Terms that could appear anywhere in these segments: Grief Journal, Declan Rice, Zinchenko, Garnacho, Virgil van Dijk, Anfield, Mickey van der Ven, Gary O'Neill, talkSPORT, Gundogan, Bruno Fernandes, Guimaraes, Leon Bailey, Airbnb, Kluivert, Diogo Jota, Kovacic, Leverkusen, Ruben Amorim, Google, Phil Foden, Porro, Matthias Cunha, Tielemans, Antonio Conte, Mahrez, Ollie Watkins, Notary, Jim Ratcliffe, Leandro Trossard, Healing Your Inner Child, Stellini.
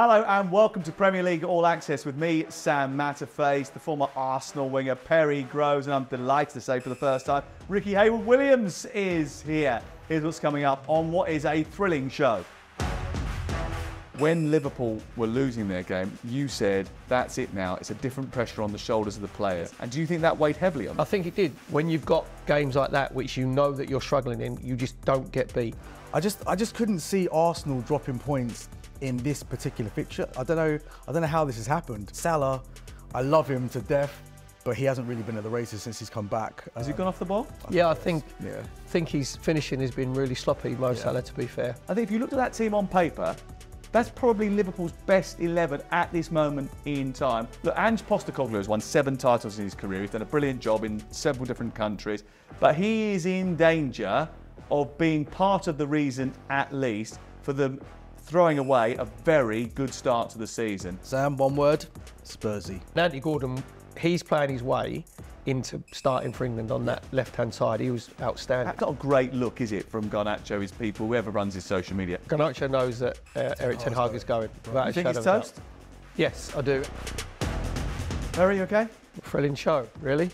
Hello and welcome to Premier League All Access with me, Sam Matterface, the former Arsenal winger Perry Groves, and I'm delighted to say for the first time, Rickie Haywood-Williams is here. Here's what's coming up on what is a thrilling show. When Liverpool were losing their game, you said, that's it now, it's a different pressure on the shoulders of the players. And do you think that weighed heavily on them? I think it did. When you've got games like that, which you know that you're struggling in, you just don't get beat. I just couldn't see Arsenal dropping points in this particular fixture. I don't know how this has happened. Salah, I love him to death, but he hasn't really been at the races since he's come back. Has he gone off the ball? I think his finishing has been really sloppy, Mo Salah, to be fair. I think if you looked at that team on paper, that's probably Liverpool's best 11 at this moment in time. Look, Ange Postecoglou has won 7 titles in his career. He's done a brilliant job in several different countries, but he is in danger of being part of the reason, at least, for them throwing away a very good start to the season. Sam, one word, Spursy. Anthony Gordon, he's playing his way into starting for England on that left-hand side. He was outstanding. That's not a great look, is it, from Garnacho, his people, whoever runs his social media? Garnacho knows that Erik ten Hag is going. Right. You think he's toast? Yes, I do. Perry, you okay? Thrilling show, really.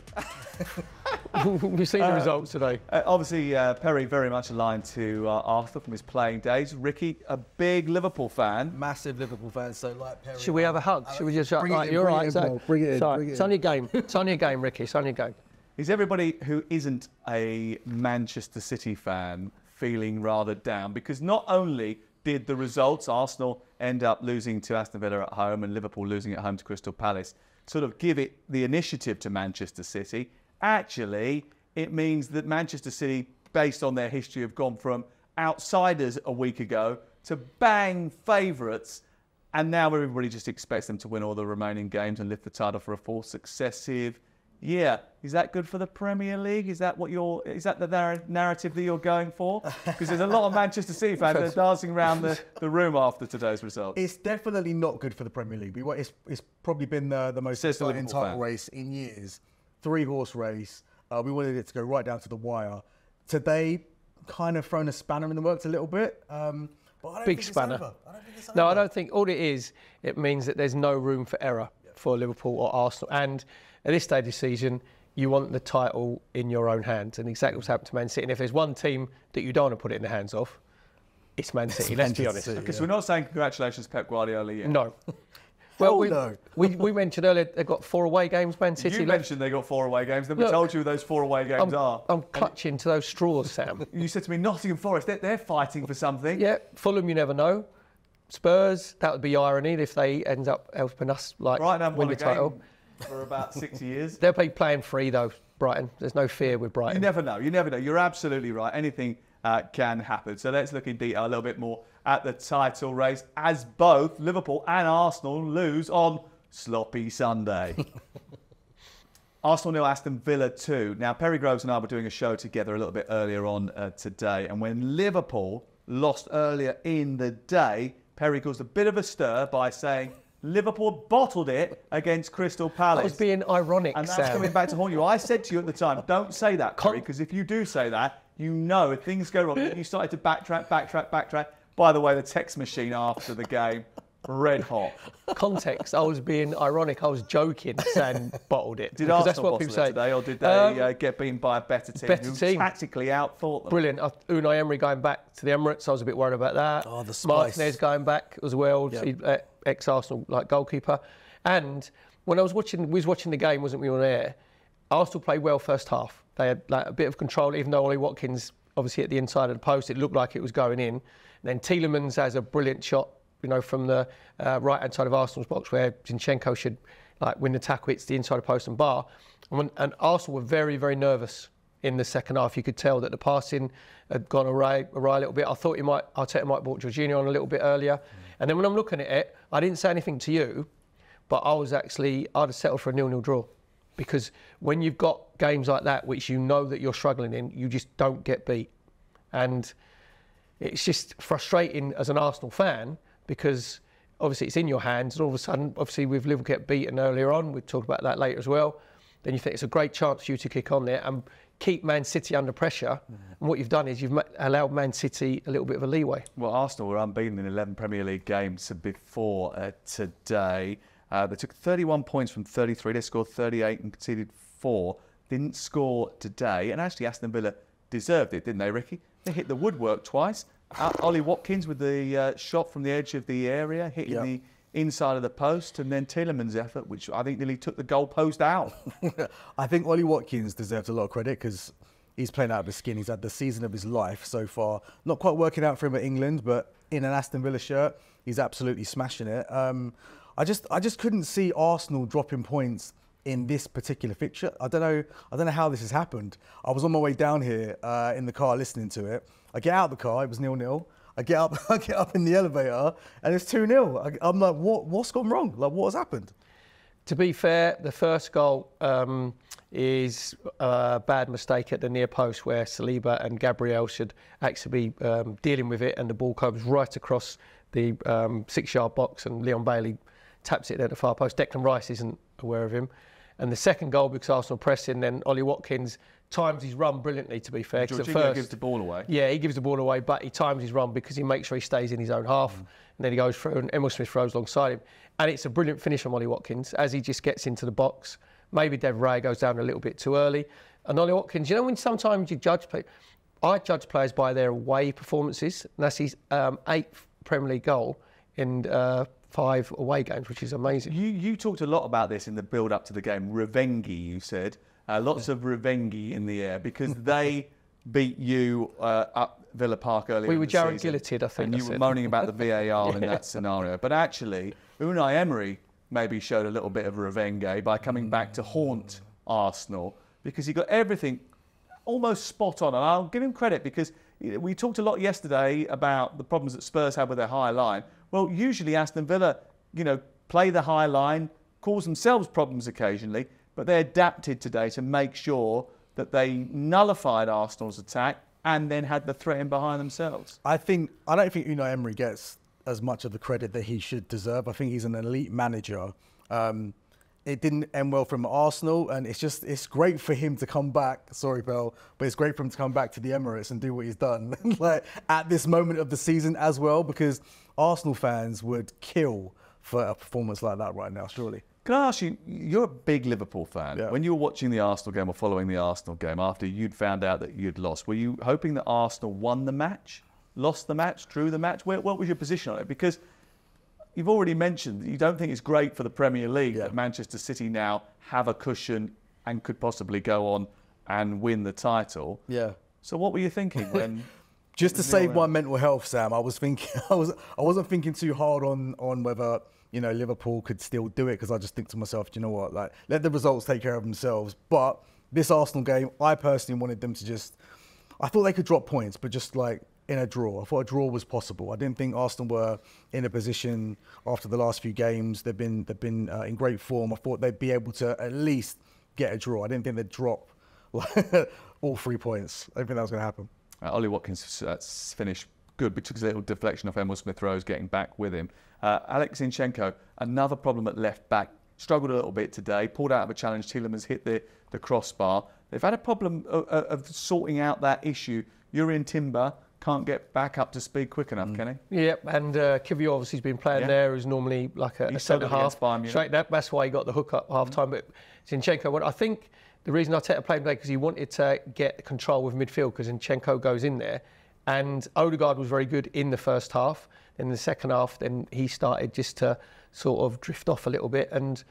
We've seen the results today. Obviously, Perry very much aligned to Arthur from his playing days. Rickie, a big Liverpool fan. Massive Liverpool fan, so like Perry. Should we have a hug? Should we just shut like, you're right, Zach? Bring it in. Sorry. It's only a game. It's only a game, Rickie. It's only a game. Is everybody who isn't a Manchester City fan feeling rather down? Because not only did the results, Arsenal end up losing to Aston Villa at home and Liverpool losing at home to Crystal Palace, sort of give it the initiative to Manchester City. Actually, it means that Manchester City, based on their history, have gone from outsiders a week ago to bang favourites, and now everybody just expects them to win all the remaining games and lift the title for a fourth successive year. Is that good for the Premier League? Is that what the narrative that you're going for? Because there's a lot of Manchester City fans that are dancing around the room after today's result. It's definitely not good for the Premier League. It's probably been the most exciting title race in years. 3-horse race. We wanted it to go right down to the wire. Today, kind of thrown a spanner in the works a little bit. But I don't Big think spanner. It's over. I don't think it's over. No, I don't think. All it is, it means that there's no room for error for Liverpool or Arsenal. And at this stage of the season, you want the title in your own hands. And exactly what's happened to Man City. And if there's one team that you don't want to put it in the hands of, it's Man City. Let's be honest. Because we're not saying congratulations, Pep Guardiola. Yet. No. Well, we mentioned earlier they've got 4 away games, Man City. You mentioned they got 4 away games. Then we told you who those 4 away games are. I'm clutching to those straws, Sam. You said to me, Nottingham Forest, they're fighting for something. Yeah, Fulham, you never know. Spurs, that would be irony if they end up helping us like win the title. For about 6 years. They'll be playing free, though, Brighton. There's no fear with Brighton. You never know. You never know. You're absolutely right. Anything can happen. So let's look in detail a little bit more at the title race as both Liverpool and Arsenal lose on Sloppy Sunday. Arsenal nil, Aston Villa 2. Now, Perry Groves and I were doing a show together a little bit earlier on today, and when Liverpool lost earlier in the day, Perry caused a bit of a stir by saying Liverpool bottled it against Crystal Palace. I was being ironic, and that's coming back to haunt you. I said to you at the time, don't say that, Perry, because if you do say that, you know, if things go wrong, you started to backtrack. By the way, the text machine after the game, red hot. Context, I was being ironic. I was joking, saying bottled it. Did Arsenal bottle it today, or did they get beaten by a better team who tactically outthought them? Brilliant. Unai Emery going back to the Emirates, I was a bit worried about that. Oh, the spice. Martinez going back as well, ex-Arsenal goalkeeper. And when I was watching, we was watching the game, wasn't we, on air? Arsenal played well first half. They had like a bit of control, even though Ollie Watkins obviously hit the inside of the post, it looked like it was going in. And then Tielemans has a brilliant shot, you know, from the right-hand side of Arsenal's box where Zinchenko should win the tackle. It's the inside of post and bar. And Arsenal were very, very nervous in the second half. You could tell that the passing had gone awry a little bit. I thought Arteta might have brought Jorginho on a little bit earlier. And then when I'm looking at it, I didn't say anything to you, but I'd have settled for a 0-0 draw. Because when you've got games like that, which you know that you're struggling in, you just don't get beat. And it's just frustrating as an Arsenal fan because obviously it's in your hands. And all of a sudden, obviously, with Liverpool get beaten earlier on, we'll talk about that later as well. Then you think it's a great chance for you to kick on there. And keep Man City under pressure. Mm. And what you've done is you've allowed Man City a little bit of a leeway. Well, Arsenal were unbeaten in 11 Premier League games before today. They took 31 points from 33. They scored 38 and conceded 4. Didn't score today. And actually, Aston Villa deserved it, didn't they, Ricky? They hit the woodwork twice. Ollie Watkins with the shot from the edge of the area, hitting the inside of the post, and then Tielemans' effort, which I think nearly took the goal post out. I think Ollie Watkins deserves a lot of credit because he's playing out of his skin. He's had the season of his life so far. Not quite working out for him at England, but in an Aston Villa shirt, he's absolutely smashing it. I just couldn't see Arsenal dropping points in this particular fixture. I don't know how this has happened. I was on my way down here in the car listening to it. I get out of the car, it was 0-0. I get up in the elevator, and it's 2-0. I'm like, what's gone wrong? Like, what has happened? To be fair, the first goal is a bad mistake at the near post where Saliba and Gabriel should actually be dealing with it, and the ball comes right across the 6-yard box, and Leon Bailey taps it at the far post. Declan Rice isn't aware of him. And the second goal, because Arsenal pressing, then Ollie Watkins times his run brilliantly, to be fair. Jorginho first, gives the ball away. Yeah, he gives the ball away, but he times his run because he makes sure he stays in his own half. Mm. And then he goes through, and Emil Smith Rowe's alongside him. And it's a brilliant finish from Ollie Watkins as he just gets into the box. Maybe Dev Ray goes down a little bit too early. And Ollie Watkins, you know when sometimes you judge players? I judge players by their away performances. And that's his 8th Premier League goal in 5 away games, which is amazing. You talked a lot about this in the build-up to the game. Revengi, you said. Lots of revengi in the air because they beat you up Villa Park earlier. We were Jared Gilleted, I think. And you were moaning about the VAR in that scenario. But actually, Unai Emery maybe showed a little bit of revenge by coming back to haunt Arsenal because he got everything almost spot on. And I'll give him credit because we talked a lot yesterday about the problems that Spurs had with their high line. Well, usually Aston Villa, you know, play the high line, cause themselves problems occasionally, but they adapted today to make sure that they nullified Arsenal's attack and then had the threat in behind themselves. I don't think Unai Emery gets as much of the credit that he should deserve. I think he's an elite manager. It didn't end well from Arsenal, and it's great for him to come back. Sorry, Bell, but it's great for him to come back to the Emirates and do what he's done like at this moment of the season as well, because Arsenal fans would kill for a performance like that right now, surely. Can I ask you, you're a big Liverpool fan. Yeah. When you were watching the Arsenal game or following the Arsenal game after you'd found out that you'd lost, were you hoping that Arsenal won the match, lost the match, drew the match? What was your position on it? Because you've already mentioned that you don't think it's great for the Premier League that Manchester City now have a cushion and could possibly go on and win the title. Yeah. So what were you thinking when... Just to save my mental health, Sam, I was thinking I wasn't thinking too hard on whether, you know, Liverpool could still do it, because I just think to myself, do you know what, like, let the results take care of themselves. But this Arsenal game, I personally wanted them to just, I thought they could drop points, but just like in a draw. I thought a draw was possible. I didn't think Arsenal were in a position after the last few games. They've been in great form. I thought they'd be able to at least get a draw. I didn't think they'd drop all 3 points. I didn't think that was going to happen. Ollie Watkins finished good, but took a little deflection off Emil Smith-Rowe's getting back with him. Alex Zinchenko, another problem at left back, struggled a little bit today, pulled out of a challenge. Tielemans hit the crossbar. They've had a problem of sorting out that issue. Yurian Timber can't get back up to speed quick enough, can he? Yep, and Kivior obviously has been playing there, who's normally like a centre-half. That's why he got the hook up half-time. But Zinchenko, I think... The reason Arteta played him today because he wanted to get control with midfield, because Zinchenko goes in there, and Odegaard was very good in the first half. In the second half, then he started just to sort of drift off a little bit. And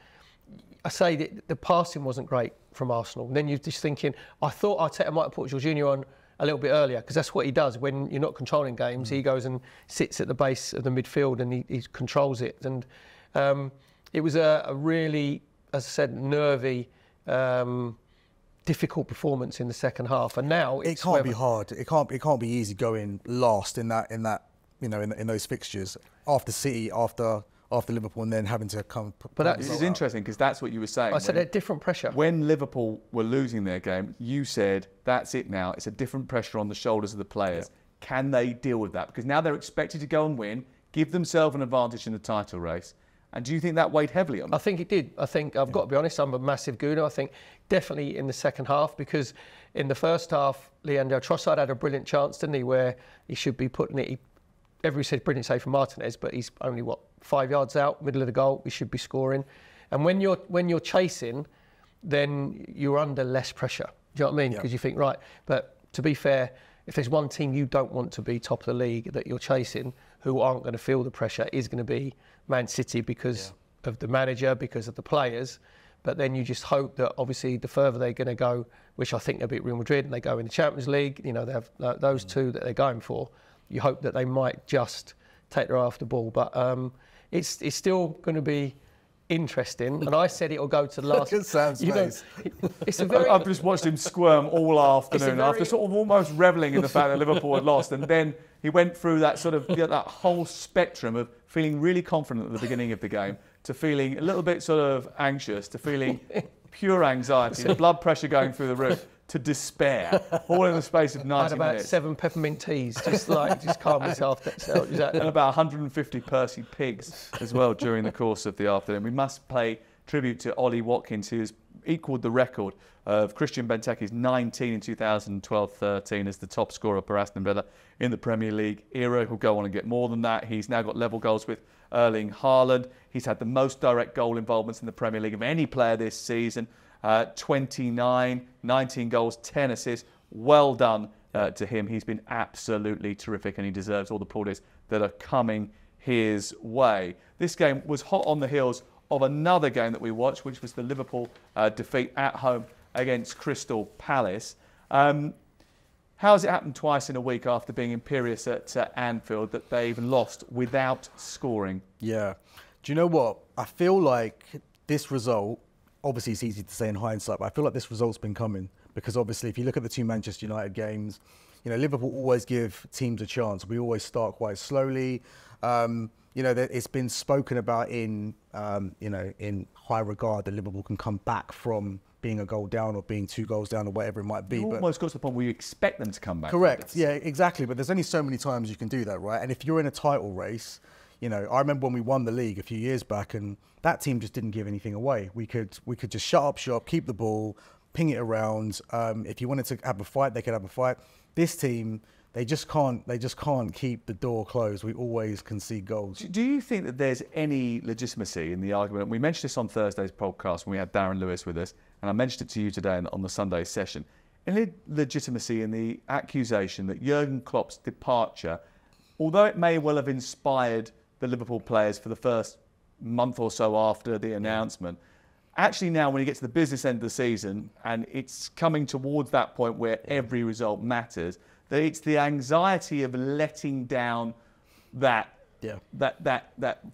I say that the passing wasn't great from Arsenal. And then you're just thinking, I thought Arteta might have put Jorginho on a little bit earlier, because that's what he does when you're not controlling games. He goes and sits at the base of the midfield and he controls it. And it was a really, as I said, nervy. Difficult performance in the second half, and now it's it can't be hard. It can't be easy going last in those fixtures after City, after Liverpool, and then having to come. But that is interesting because that's what you were saying. I said a different pressure. When Liverpool were losing their game, you said that's it now. It's a different pressure on the shoulders of the players. Yeah. Can they deal with that? Because now they're expected to go and win, give themselves an advantage in the title race, And do you think that weighed heavily on them? I think it did. I think, I've got to be honest, I'm a massive gooner. I think definitely in the second half, because in the first half, Leandro Trossard had a brilliant chance, didn't he, where he should be putting it. Everybody said brilliant save from Martinez, but he's only, what, 5 yards out, middle of the goal, he should be scoring. And when you're chasing, then you're under less pressure. Do you know what I mean? Because you think, right, but to be fair, if there's one team you don't want to be top of the league that you're chasing, who aren't going to feel the pressure, is going to be Man City because of the manager, because of the players. But then you just hope that, obviously, the further they're going to go, which I think they'll beat Real Madrid and they go in the Champions League, you know, they have those two that they're going for. You hope that they might just take their eye off the ball. But it's still going to be interesting, and I said it'll go to the last. Look at Sam's face. It's a very... I've just watched him squirm all afternoon after sort of almost revelling in the fact that Liverpool had lost, and then he went through that sort of that whole spectrum of feeling really confident at the beginning of the game to feeling a little bit sort of anxious to feeling pure anxiety, the blood pressure going through the roof, to despair, all in the space of 90 minutes. I had about minutes. 7 peppermint teas, just like, just calm myself down. And about 150 Percy pigs as well during the course of the afternoon. We must pay tribute to Ollie Watkins, who has equalled the record of Christian Benteke's 19 in 2012-13 as the top scorer for Aston Villa in the Premier League era. He'll go on and get more than that. He's now got level goals with Erling Haaland. He's had the most direct goal involvements in the Premier League of any player this season. 29, 19 goals, 10 assists. Well done to him. He's been absolutely terrific, and he deserves all the plaudits that are coming his way. This game was hot on the heels of another game that we watched, which was the Liverpool defeat at home against Crystal Palace. How's it happened twice in a week after being imperious at Anfield that they've lost without scoring? Yeah. Do you know what? I feel like this result... Obviously, it's easy to say in hindsight, but I feel like this result's been coming because obviously, if you look at the two Manchester United games, you know, Liverpool always give teams a chance. We always start quite slowly. You know, it's been spoken about in, you know, in high regard that Liverpool can come back from being a goal down or being 2 goals down or whatever it might be. It almost goes to the point where you expect them to come back. Correct. Yeah, exactly. But there's only so many times you can do that, right? And if you're in a title race, you know, I remember when we won the league a few years back and that team just didn't give anything away. We could just shut up shop, keep the ball, ping it around. If you wanted to have a fight, they could have a fight. This team, they just can't keep the door closed. We always concede goals. Do you think that there's any legitimacy in the argument? We mentioned this on Thursday's podcast when we had Darren Lewis with us, and I mentioned it to you today on the Sunday session. Any legitimacy in the accusation that Jurgen Klopp's departure, although it may well have inspired the Liverpool players for the first month or so after the announcement, actually now when you get to the business end of the season and it's coming towards that point where every result matters, that it's the anxiety of letting down that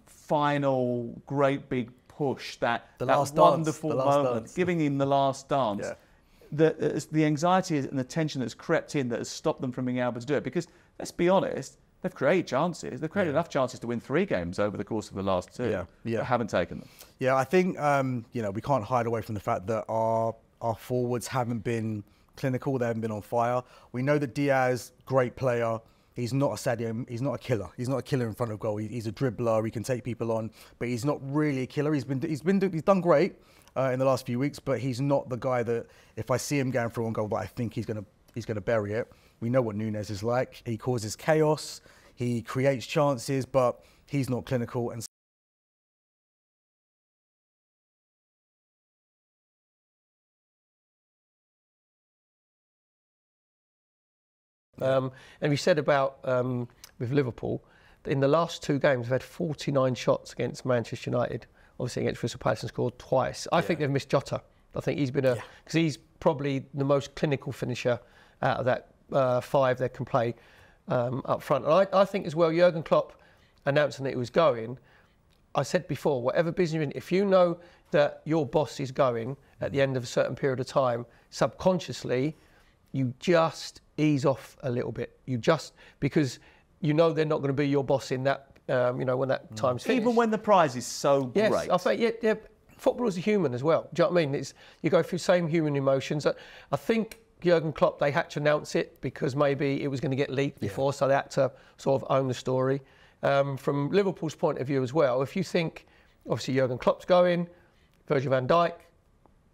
final great big push, that wonderful moment, giving him the last dance, the anxiety and the tension that's crept in that has stopped them from being able to do it. Because let's be honest, they've created chances. They've created enough chances to win 3 games over the course of the last 2. But haven't taken them. Yeah, I think you know, we can't hide away from the fact that our forwards haven't been clinical. They haven't been on fire. We know that Diaz, great player. He's not a Sadio. He's not a killer. He's not a killer in front of goal. He's a dribbler. He can take people on, but he's not really a killer. He's done great in the last few weeks, but he's not the guy that if I see him going for 1 goal, but I think he's gonna bury it. We know what Nunez is like. He causes chaos, he creates chances, but he's not clinical. And we said about with Liverpool, in the last 2 games, they've had 49 shots against Manchester United, obviously against Crystal Palace, and scored twice. I think they've missed Jota. I think he's been because he's probably the most clinical finisher out of that 5 that can play up front. And I think as well, Jurgen Klopp announcing that he was going, I said before, whatever business you're in, if you know that your boss is going at the end of a certain period of time, subconsciously, you just ease off a little bit. You just, because you know they're not going to be your boss in that, you know, when that time's finished. Even when the prize is so great. I think, footballers are human as well. Do you know what I mean? It's, you go through same human emotions. I think Jurgen Klopp, they had to announce it because maybe it was going to get leaked before, so they had to sort of own the story. From Liverpool's point of view as well, if you think Obviously, Jurgen Klopp's going. Virgil van Dijk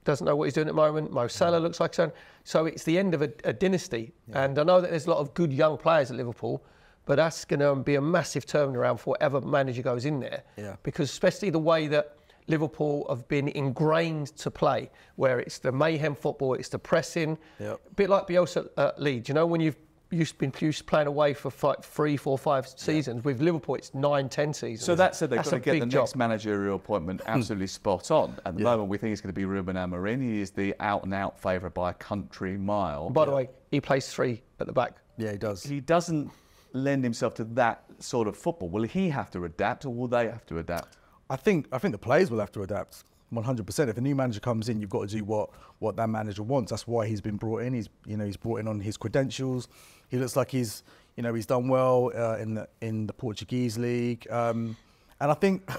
doesn't know what he's doing at the moment. Mo Salah looks like so. So it's the end of a dynasty. Yeah. And I know that there's a lot of good young players at Liverpool, but that's going to be a massive turnaround for whatever manager goes in there. Yeah. Because especially the way that Liverpool have been ingrained to play, where it's the mayhem football, it's the pressing. Yep. A bit like Bielsa at Leeds. You know, when you've been playing away for five, three, four, 5 seasons. Yep. With Liverpool, it's 9, 10 seasons. So that said, they've got to get the next managerial appointment absolutely spot on. At the moment, we think it's going to be Ruben Amorim. He is the out-and-out favourite by a country mile. By the way, he plays three at the back. Yeah, he does. He doesn't lend himself to that sort of football. Will he have to adapt, or will they have to adapt? I think the players will have to adapt 100%. If a new manager comes in, you've got to do what that manager wants. That's why he's been brought in. He's brought in on his credentials. He looks like he's done well in the Portuguese league, and I think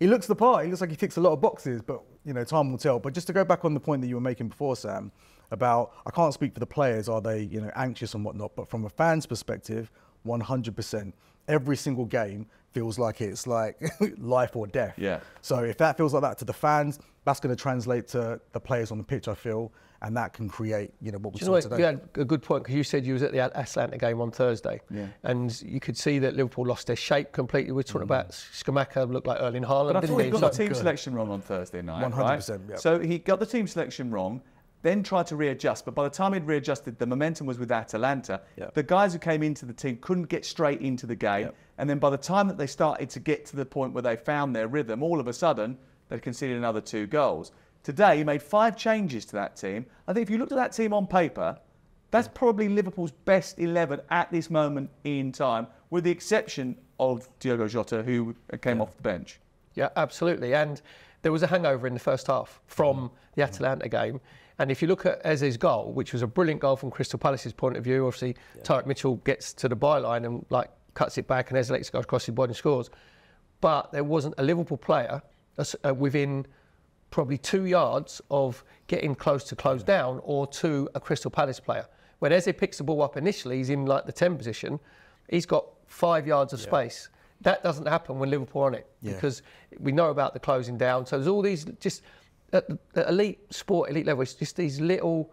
he looks the part. He looks like he ticks a lot of boxes, but time will tell. But just to go back on the point that you were making before, Sam, about I can't speak for the players. Are they anxious and whatnot? But from a fan's perspective, 100%. Every single game feels like it's like life or death. Yeah. So if that feels like that to the fans, that's going to translate to the players on the pitch, I feel, and that can create, what we saw today. You had a good point, because you said you was at the Atalanta game on Thursday. Yeah. And you could see that Liverpool lost their shape completely. We're talking about Scamacca looked like Erling Haaland. But I thought he got the team selection wrong on Thursday night, 100%, yeah. So he got the team selection wrong, then tried to readjust. But by the time he'd readjusted, the momentum was with Atalanta. Yep. The guys who came into the team couldn't get straight into the game. Yep. And then by the time that they started to get to the point where they found their rhythm, all of a sudden, they'd conceded another 2 goals. Today, he made 5 changes to that team. I think if you looked at that team on paper, that's probably Liverpool's best 11 at this moment in time, with the exception of Diogo Jota, who came off the bench. Yeah, absolutely. And there was a hangover in the first half from the Atalanta game. And if you look at Eze's goal, which was a brilliant goal from Crystal Palace's point of view, obviously Tariq Mitchell gets to the byline and cuts it back, and Eze lets it go across his body and scores. But there wasn't a Liverpool player within probably 2 yards of getting close to close down or to a Crystal Palace player. When Eze picks the ball up initially, he's in the 10 position, he's got 5 yards of space. That doesn't happen when Liverpool are on it, because we know about the closing down. So there's all these at the elite level, it's just these little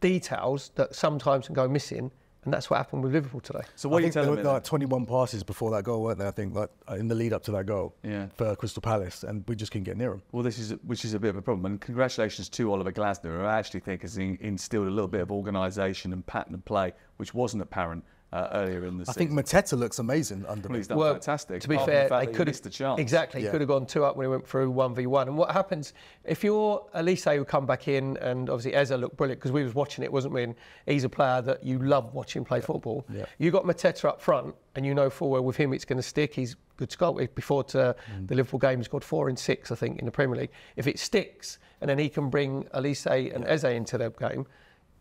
details that sometimes can go missing, and that's what happened with Liverpool today. So what are you telling me? There were 21 passes before that goal, weren't there? I think in the lead up to that goal for Crystal Palace, and we just couldn't get near them. Well, which is a bit of a problem. And congratulations to Oliver Glasner, who I actually think has instilled a little bit of organisation and pattern of play, which wasn't apparent earlier in the season. I think Mateta looks amazing under him. He's done fantastic. To be fair, they could have missed the chance. Exactly, he could have gone 2 up when he went through 1v1. And what happens if you're Alise, who come back in, and obviously Eze looked brilliant because we was watching it, wasn't we? And he's a player that you love watching play football. Yeah. You got Mateta up front, and full well with him it's going to stick. He's good to go. Before the Liverpool game, he scored 4 and 6, I think, in the Premier League. If it sticks, and then he can bring Alise and Eze into their game,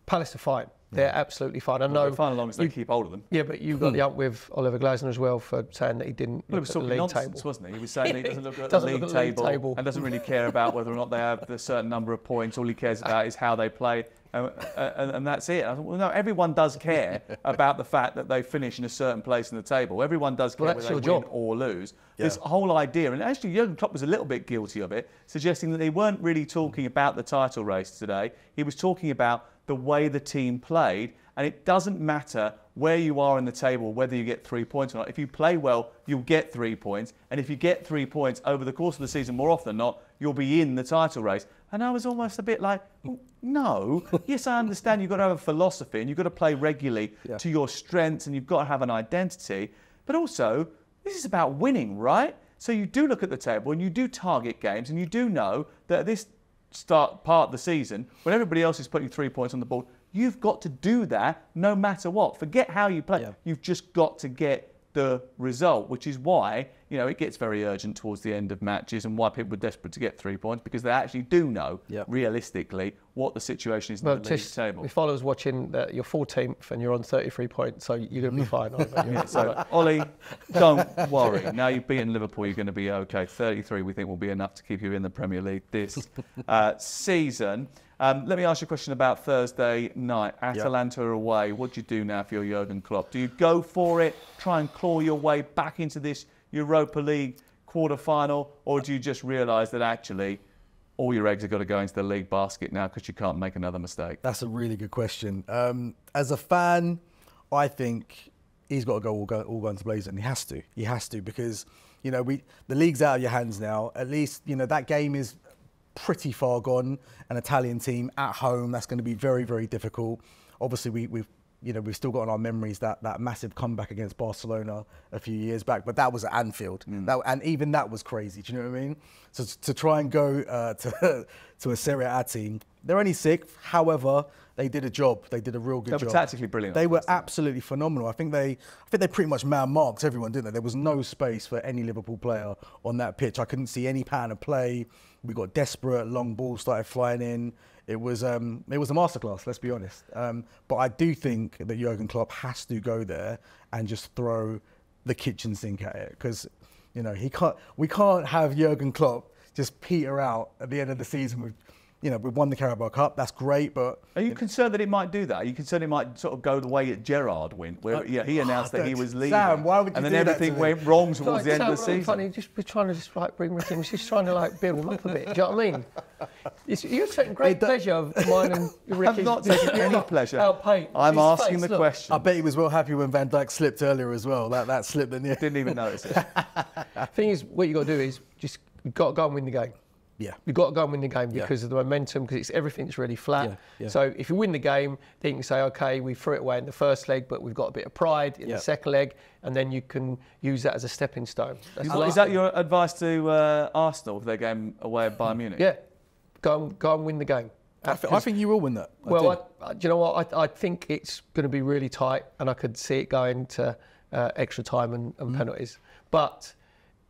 Palace are fine. They're absolutely fine. I know. They're fine as long as they keep hold of them. Yeah, but you got the up with Oliver Glasner as well for saying that he didn't look at the league table, wasn't he? He was saying that he doesn't look at the league table and doesn't really care about whether or not they have a certain number of points. All he cares about is how they play, and that's it. I thought, well, no, everyone does care about the fact that they finish in a certain place in the table. Everyone does care whether they win or lose. Yeah. This whole idea, and actually Jurgen Klopp was a little bit guilty of it, suggesting that they weren't really talking about the title race today. He was talking about the way the team played, and it doesn't matter where you are in the table, whether you get 3 points or not. If you play well, you'll get 3 points, and if you get 3 points over the course of the season, more often than not, you'll be in the title race. And I was almost a bit like, no. Yes, I understand you've got to have a philosophy, and you've got to play regularly to your strengths, and you've got to have an identity. But also, this is about winning, right? So you do look at the table, and you do target games, and you do know that this part of the season, when everybody else is putting 3 points on the board, you've got to do that no matter what. Forget how you play. Yeah. You've just got to get the result, which is why it gets very urgent towards the end of matches, and why people are desperate to get 3 points, because they actually do know realistically what the situation is at the league table. If I was watching, you're 14th and you're on 33 points, so you're going to be fine. So Ollie, don't worry. Now you've beaten Liverpool, you're going to be okay. 33 we think will be enough to keep you in the Premier League this season. Let me ask you a question about Thursday night. Atalanta away. What do you do now if you're Jurgen Klopp? Do you go for it, try and claw your way back into this Europa League quarter-final, or do you just realise that actually all your eggs have got to go into the league basket now because you can't make another mistake? That's a really good question. As a fan, I think he's got to go all guns blazing, and he has to. He has to, because, you know, the league's out of your hands now. At least, you know, that game is pretty far gone. An Italian team at home, that's going to be very, very difficult. Obviously, we've you know, we've still got on our memories that massive comeback against Barcelona a few years back, but that was at Anfield, and even that was crazy. Do you know what I mean? So to try and go to a Serie A team, they're only sixth. However, they did a job. They did a real good job. They were tactically brilliant. They were absolutely phenomenal. I think they pretty much man-marked everyone, didn't they? There was no space for any Liverpool player on that pitch. I couldn't see any pattern of play. We got desperate. Long balls started flying in. It was a masterclass, let's be honest. But I do think that Jurgen Klopp has to go there and just throw the kitchen sink at it, because, you know, we can't have Jurgen Klopp just peter out at the end of the season with, you know, we've won the Carabao Cup, that's great, but... Are you concerned that it might do that? Are you concerned it might sort of go the way that Gerrard went, where he announced that he was leaving? Sam, why would you do that to me? And then everything went wrong towards the end of the season. Funny, we're trying to just like bring him, just trying to like build him up a bit, do you know what I mean? You're taking great pleasure of mine and Ricky. I'm not taking any pleasure. I'm asking the question. I bet he was well happy when Van Dijk slipped earlier as well, that slip that didn't even notice it. The thing is, what you've got to do is just got to go and win the game. Yeah. You've got to go and win the game because of the momentum, because everything's really flat. Yeah. Yeah. So if you win the game, then you can say, OK, we threw it away in the first leg, but we've got a bit of pride in the second leg, and then you can use that as a stepping stone. Is that your advice to Arsenal for their game away at Bayern Munich? Yeah. Go and win the game. I think you will win that. Well, do you know what? I think it's going to be really tight, and I could see it going to extra time and penalties. But...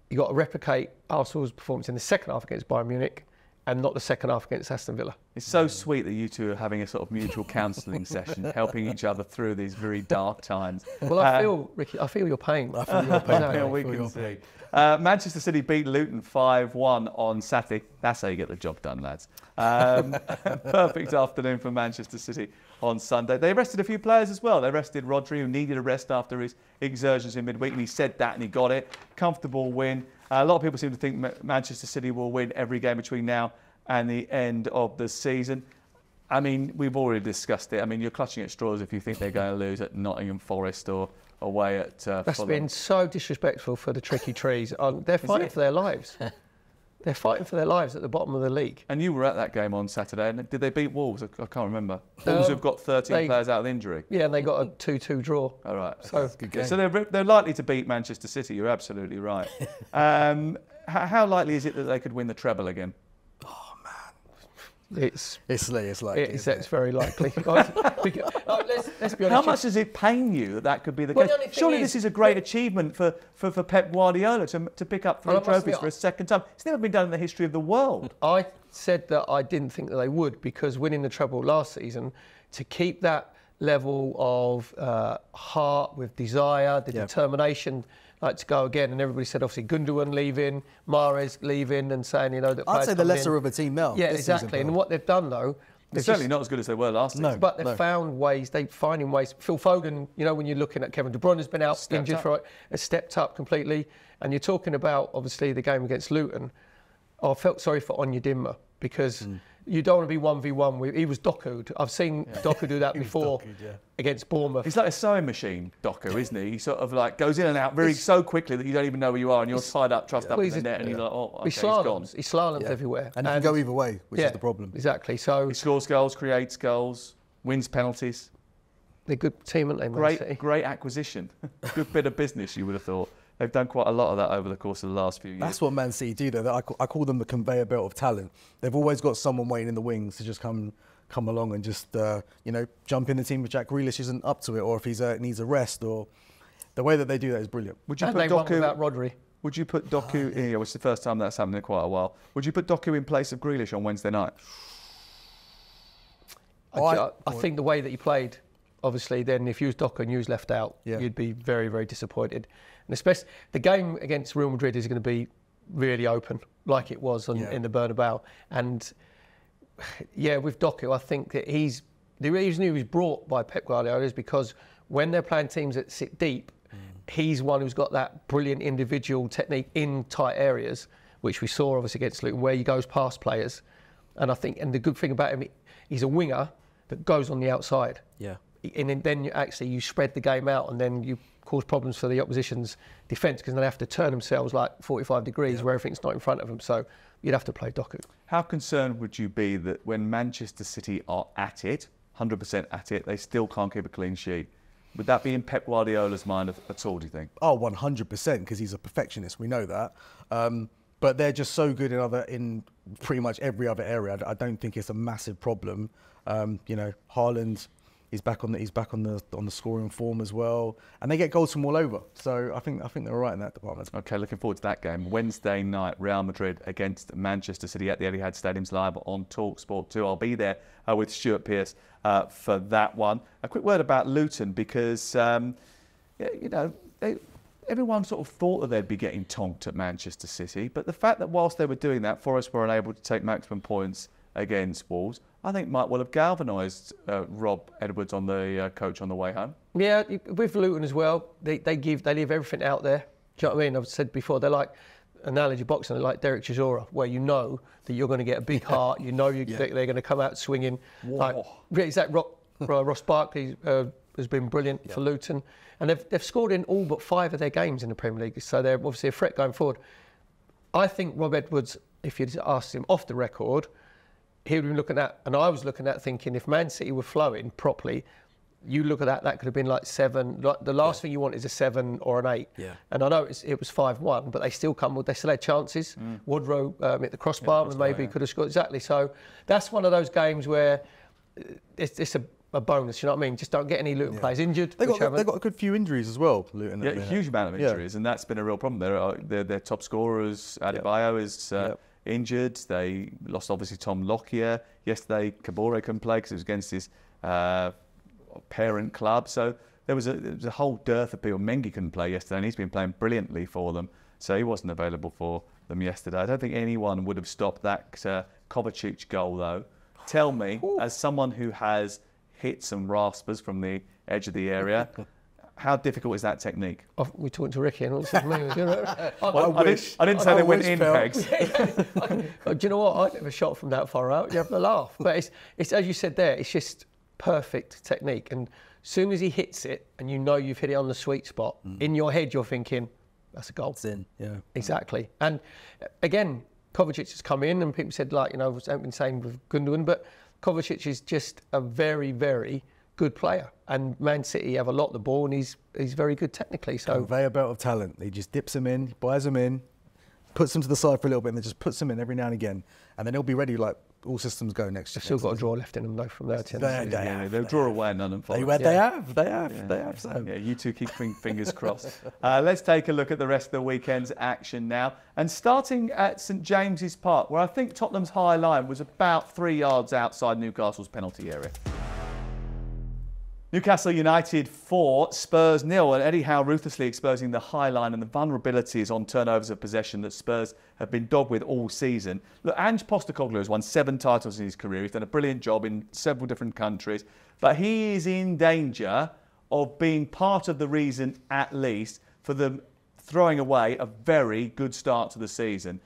you've got to replicate Arsenal's performance in the second half against Bayern Munich and not the second half against Aston Villa. It's so sweet that you two are having a sort of mutual counselling session, helping each other through these very dark times. Well, I feel, Ricky, I feel your pain. I feel your pain. I feel your pain. Manchester City beat Luton 5-1 on Saturday. That's how you get the job done, lads. Perfect afternoon for Manchester City on Sunday. They rested a few players as well. They rested Rodri, who needed a rest after his exertions in midweek, and he said that and he got it. Comfortable win. A lot of people seem to think Manchester City will win every game between now and the end of the season. I mean, we've already discussed it. I mean, you're clutching at straws if you think they're going to lose at Nottingham Forest or away at That's Fulham. Been so disrespectful for the tricky trees. They're fighting for their lives. They're fighting for their lives at the bottom of the league. And you were at that game on Saturday. And did they beat Wolves? I can't remember. Wolves have got 13 players out of injury. Yeah, and they got a 2-2 draw. All right. So they're likely to beat Manchester City. You're absolutely right. How likely is it that they could win the treble again? Oh, man. It's likely. It's very likely. Let's be honest. How much does it pain you that could be the case? Surely this is a great achievement for Pep Guardiola to pick up 3 trophies for a second time. It's never been done in the history of the world. I said that I didn't think that they would, because winning the treble last season, to keep that level of heart with desire, the determination... like to go again, and everybody said obviously Gundogan leaving, Mahrez leaving, and saying, you know, that I'd say the lesser of a team now. Yeah, exactly. And what they've done though, they're certainly not as good as they were last season. But they've found ways. They're finding ways. Phil Foden, you know, when you're looking at Kevin De Bruyne has been out injured for it, has stepped up completely. And you're talking about obviously the game against Luton. I felt sorry for Onyedinma, because you don't want to be 1v1 with... He was Doku'd. I've seen Doku do that before against Bournemouth. He's like a sewing machine, Doku, isn't he? He sort of like goes in and out so quickly that you don't even know where you are, and you're tied up, trussed up in the net, and you're like, oh, okay, he's gone. He slaloms everywhere. And he can go either way, which is the problem. Exactly. So he scores goals, creates goals, wins penalties. They're a good team, aren't they? Great acquisition. Good bit of business, you would have thought. They've done quite a lot of that over the course of the last few years. That's what Man City do, though. I call them the conveyor belt of talent. They've always got someone waiting in the wings to just come along and just, you know, jump in the team if Jack Grealish isn't up to it, or if he needs a rest. Or the way that they do that is brilliant. Would you put Doku without Rodri? Would you put Doku in? Yeah, which is the first time that's happened in quite a while. Would you put Doku in place of Grealish on Wednesday night? I think the way that he played. Obviously, then if you was Doku and you was left out, you'd be very, very disappointed. And especially the game against Real Madrid is going to be really open, like it was in the Bernabeu. And yeah, with Doku, I think that the reason he was brought by Pep Guardiola is because when they're playing teams that sit deep, he's one who's got that brilliant individual technique in tight areas, which we saw obviously against Luton, where he goes past players. And I think, and the good thing about him, he's a winger that goes on the outside. Yeah. And then you actually you spread the game out, and then you cause problems for the opposition's defence, because they have to turn themselves like 45 degrees where everything's not in front of them. So you'd have to play Doku. How concerned would you be that when Manchester City are at it, 100% at it, they still can't keep a clean sheet? Would that be in Pep Guardiola's mind at all, do you think? Oh, 100%, because he's a perfectionist. We know that. But they're just so good in pretty much every other area. I don't think it's a massive problem. You know, Haaland is back on the he's back on the scoring form as well, and they get goals from all over. So I think they're all right in that department. Okay, looking forward to that game Wednesday night, Real Madrid against Manchester City at the Eddie Howe Stadium, live on TalkSport 2. I'll be there with Stuart Pearce for that one. A quick word about Luton, because you know, everyone sort of thought that they'd be getting tonked at Manchester City, but the fact that whilst they were doing that, Forest were unable to take maximum points against Wolves, I think might well have galvanised Rob Edwards on the coach on the way home. Yeah, with Luton as well, they leave everything out there. Do you know what I mean? I've said before, they're like analogy boxing, they're like Derek Chisora, where you know that you're going to get a big heart, you know they're going to come out swinging. Like, yeah, exactly. Ross Barkley has been brilliant for Luton, and they've scored in all but 5 of their games in the Premier League, so they're obviously a threat going forward. I think Rob Edwards, if you'd asked him off the record, he would have been looking at, and I was looking at, thinking if Man City were flowing properly, you look at that, that could have been like 7. Like, the last thing you want is a 7 or an 8. Yeah. And I know it was 5-1, but they still had chances. Woodrow hit the crossbar, and maybe could have scored. Exactly. So that's one of those games where it's a bonus, you know what I mean? Just don't get any Luton players injured. They've got a good few injuries as well, Luton. Yeah, a huge amount of injuries, and that's been a real problem. Their top scorers, Adebayo is injured. They lost, obviously, Tom Lockyer. Yesterday, Kabore couldn't play because it was against his parent club. So there was a whole dearth of people. Mengi couldn't play yesterday, and he's been playing brilliantly for them. So he wasn't available for them yesterday. I don't think anyone would have stopped that Kovacic goal, though. Tell me, as someone who has hit some raspers from the edge of the area, how difficult is that technique? Oh, we talked to Ricky and all sorts of moves, you know. I didn't say they went in pegs. Do you know what? I never shot from that far out. You have to laugh. But it's as you said there, it's just perfect technique. And as soon as he hits it, and you know you've hit it on the sweet spot, in your head you're thinking, that's a goal. It's in, yeah. Exactly. And again, Kovacic has come in, and people said, like, you know, I haven't been saying with Gundogan, but Kovacic is just a very, very good player, and Man City have a lot of the ball, and he's very good technically. So conveyor belt of talent. He just dips them in, buys them in, puts them to the side for a little bit, and then just puts them in every now and again, and then he'll be ready. Like, all systems go next. They've still got a draw left in them though from their team. They'll draw away and none and follow. They have. So yeah, you two keep fingers crossed. Let's take a look at the rest of the weekend's action now, and starting at St James's Park, where I think Tottenham's high line was about 3 yards outside Newcastle's penalty area. Newcastle United 4, Spurs 0, and Eddie Howe ruthlessly exposing the high line and the vulnerabilities on turnovers of possession that Spurs have been dogged with all season. Look, Ange Postecoglou has won 7 titles in his career. He's done a brilliant job in several different countries, but he is in danger of being part of the reason, at least, for them throwing away a very good start to the season.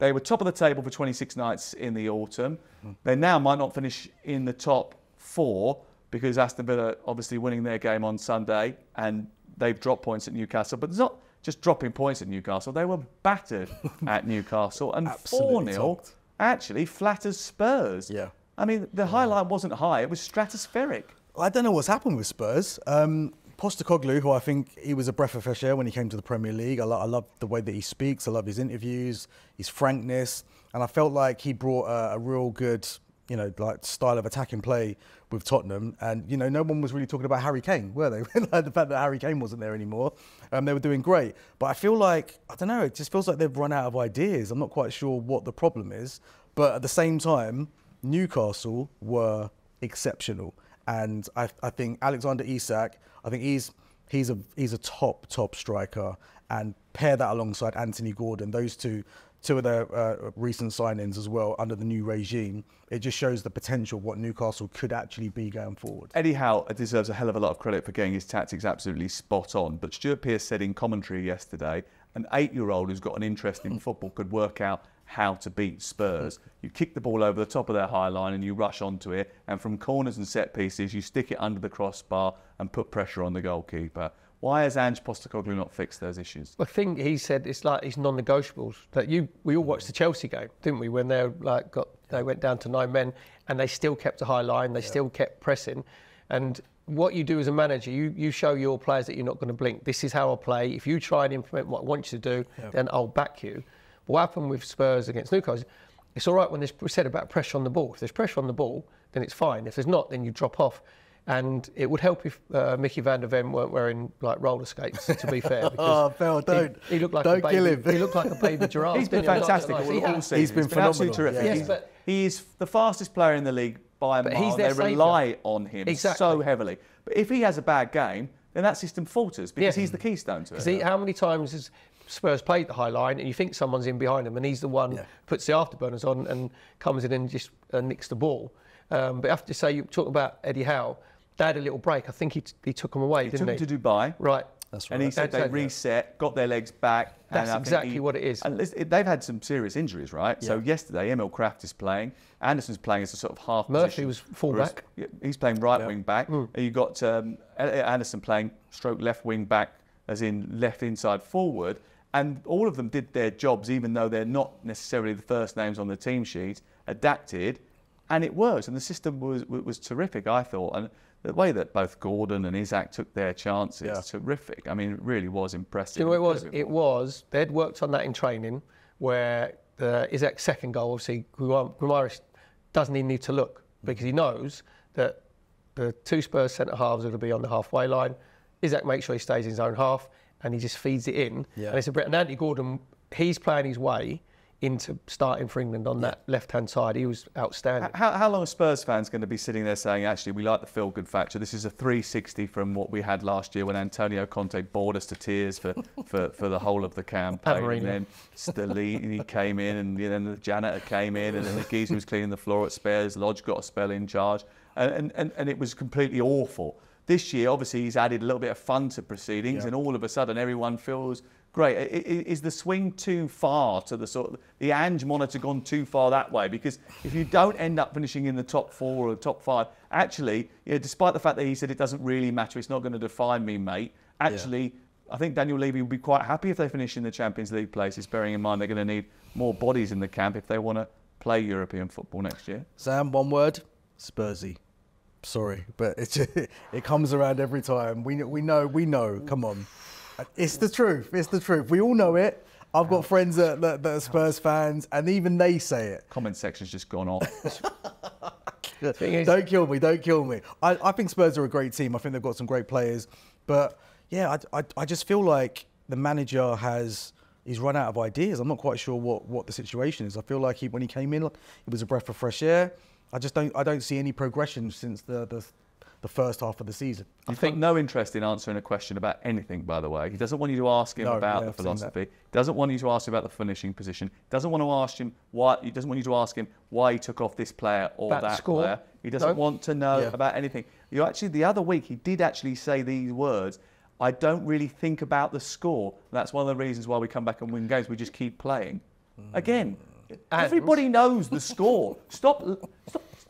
They were top of the table for 26 nights in the autumn. They now might not finish in the top 4, because Aston Villa obviously winning their game on Sunday, and they've dropped points at Newcastle. But it's not just dropping points at Newcastle. They were battered at Newcastle, and 4-0 actually flatters Spurs. Yeah. I mean, the high line wasn't high. It was stratospheric. I don't know what's happened with Spurs. Postecoglou, who I think he was a breath of fresh air when he came to the Premier League. I love the way that he speaks. I love his interviews, his frankness. And I felt like he brought a real good, you know, like, style of attack and play with Tottenham. And, you know, no one was really talking about Harry Kane, were they? Like, the fact that Harry Kane wasn't there anymore. They were doing great. But I feel like, I don't know, it just feels like they've run out of ideas. I'm not quite sure what the problem is. But at the same time, Newcastle were exceptional. And I think Alexander Isak, I think he's a top striker. And pair that alongside Anthony Gordon, those two of their recent signings as well under the new regime, it just shows the potential of what Newcastle could actually be going forward. Eddie Howe deserves a hell of a lot of credit for getting his tactics absolutely spot on, but Stuart Pearce said in commentary yesterday, an 8-year-old who's got an interest in football could work out how to beat Spurs. You kick the ball over the top of their high line and you rush onto it, and from corners and set pieces, you stick it under the crossbar and put pressure on the goalkeeper. Why has Ange Postecoglou not fixed those issues? I think he said it's like it's non-negotiables. Like we all watched the Chelsea game, didn't we? When they they went down to 9 men, and they still kept a high line. They still kept pressing. And what you do as a manager, you show your players that you're not going to blink. This is how I play. If you try and implement what I want you to do, then I'll back you. But what happened with Spurs against Newcastle? It's all right when there's said about pressure on the ball. If there's pressure on the ball, then it's fine. If there's not, then you drop off. And it would help if Mickey van der Ven weren't wearing like roller skates, to be fair. Oh, Bell, don't. He looked like don't kill him. He looked like a baby giraffe. He's been fantastic all season. He's been absolutely terrific. Yeah. Yes, but he is the fastest player in the league by a mile. They rely on him so heavily. But if he has a bad game, then that system falters because he's the keystone to it. See, how many times has Spurs played the high line and you think someone's in behind him and he's the one puts the afterburners on and comes in and just nicks the ball? But I have to say, you talk about Eddie Howe. They had a little break. I think he took them away, didn't he? He took them to Dubai. Right. That's right. And he said they reset, got their legs back. That's exactly what it is. And they've had some serious injuries, right? Yeah. So yesterday, Emil Kraft is playing. Anderson's playing as a sort of half position. Murphy was full-back. He's playing right-wing back. And you've got Anderson playing stroke left-wing back, as in left inside forward. And all of them did their jobs, even though they're not necessarily the first names on the team sheet, adapted, and it works. And the system was terrific, I thought. And the way that both Gordon and Isak took their chances, terrific. I mean, it really was impressive. You know, it was. They'd worked on that in training, where Isak's second goal, obviously, Guimaraes doesn't even need to look because he knows that the two Spurs centre-halves are going to be on the halfway line. Isak makes sure he stays in his own half and he just feeds it in. Yeah. And it's a and Anthony Gordon, he's playing his way into starting for England on that left-hand side. He was outstanding. How long are Spurs fans going to be sitting there saying, actually, we like the feel-good factor? This is a 360 from what we had last year when Antonio Conte bored us to tears for the whole of the campaign. And then Stellini came in, and then the janitor came in, and then the geezer was cleaning the floor at Spares. Lodge got a spell in charge. And it was completely awful. This year, obviously, he's added a little bit of fun to proceedings, and all of a sudden, everyone feels great. Is the swing too far to the sort of the Ange monitor gone too far that way? Because if you don't end up finishing in the top 4 or the top 5, actually, despite the fact that he said it doesn't really matter, it's not going to define me, mate. Actually, I think Daniel Levy will be quite happy if they finish in the Champions League places, bearing in mind they're going to need more bodies in the camp if they want to play European football next year. Sam, one word: Spursy. Sorry, but it comes around every time. We know. Come on. It's the truth. It's the truth. We all know it. I've got friends that are Spurs fans, and even they say it. Comment section's just gone off. Don't kill me. Don't kill me. I think Spurs are a great team. I think they've got some great players. But, yeah, I just feel like the manager has... He's run out of ideas. I'm not quite sure what the situation is. I feel like when he came in, it was a breath of fresh air. I don't see any progression since the first half of the season. I think no interest in answering a question about anything, by the way. He doesn't want you to ask him about the philosophy. Doesn't want you to ask him about the finishing position. Doesn't want to ask him why. He doesn't want you to ask him why he took off this player or that player. He doesn't want to know about anything. You actually the other week he did actually say these words: I don't really think about the score. That's one of the reasons why we come back and win games. We just keep playing. Again, everybody knows the score. Stop